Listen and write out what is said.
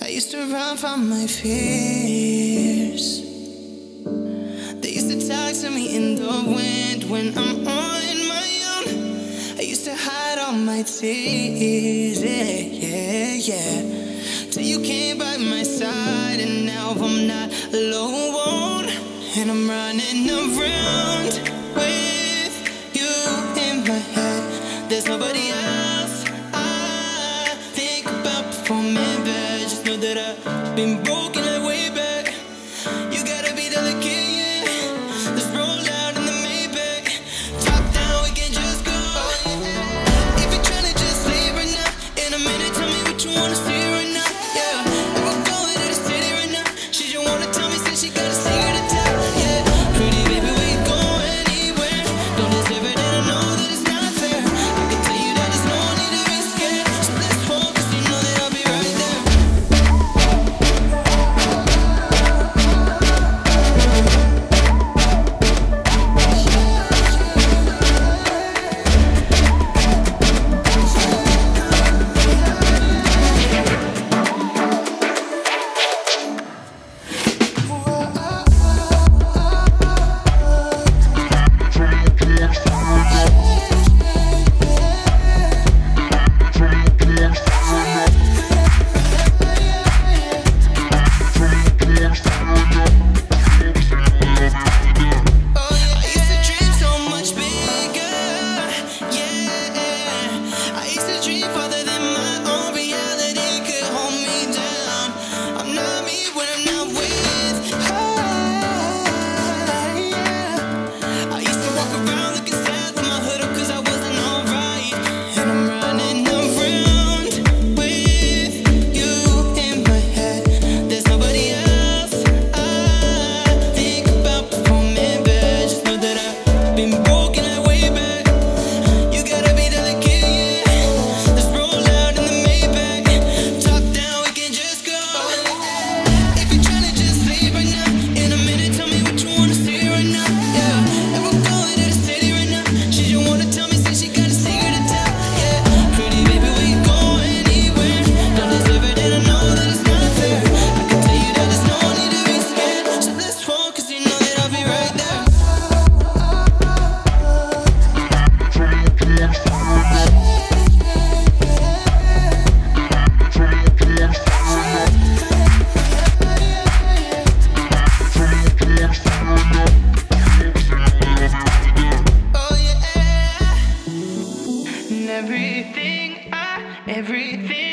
I used to run from my fears. They used to talk to me in the wind when I'm on my own. I used to hide all my tears, yeah. Till you came by my side, and now I'm not alone. And I'm running around with you in my head. There's nobody else I think about before me. Know that I've been broken like way back. You gotta be delicate, yeah. Let's roll out in the Maybach. Top down, we can just go. If you're trying to just leave right now, in a minute, tell me what you wanna see right now, yeah. If I'm going to the city right now, she just wanna tell me, say she gotta sing her to top, yeah. Pretty baby, we ain't going anywhere. Don't deserve it, and I know that it's not fair. I can tell you that there's no need to be scared. So let's hold, cause you know that I'll be right there. Everything